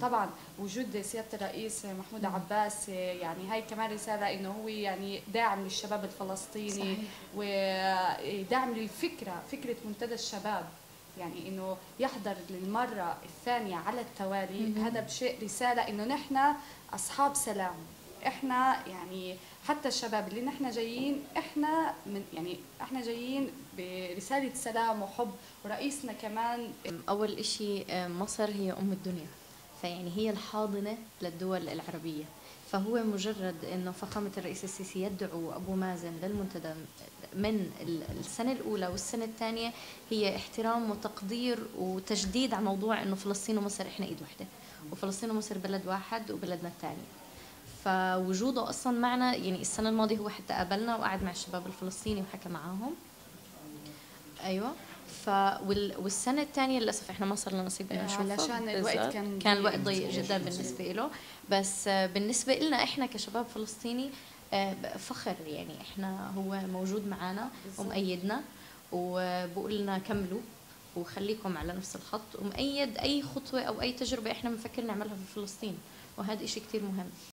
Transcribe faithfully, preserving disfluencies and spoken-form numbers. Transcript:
طبعا وجود سياده الرئيس محمود عباس يعني هاي كمان رساله انه هو يعني داعم للشباب الفلسطيني وداعم للفكره، فكره منتدى الشباب، يعني انه يحضر للمره الثانيه على التوالي. هذا بشيء رساله انه نحن اصحاب سلام، احنا يعني حتى الشباب اللي نحن جايين احنا من يعني احنا جايين برساله سلام وحب. ورئيسنا كمان اول إشي مصر هي ام الدنيا، فيعني هي الحاضنه للدول العربيه، فهو مجرد انه فخامه الرئيس السيسي يدعو ابو مازن للمنتدى من السنه الاولى والسنه الثانيه هي احترام وتقدير وتجديد على موضوع انه فلسطين ومصر احنا ايد واحده، وفلسطين ومصر بلد واحد وبلدنا الثانيه. فوجوده اصلا معنا يعني السنه الماضيه هو حتى قابلنا وقعد مع الشباب الفلسطيني وحكى معاهم. ايوه ف والسنه الثانيه للاسف احنا ما صار لنا نصيب انه نشوفها علشان الوقت كان كان الوقت ضيق جدا بالنسبه له، بس بالنسبه لنا احنا كشباب فلسطيني فخر يعني احنا هو موجود معنا ومؤيدنا وبقول لنا كملوا وخليكم على نفس الخط ومؤيد اي خطوه او اي تجربه احنا بنفكر نعملها في فلسطين، وهذا شيء كثير مهم.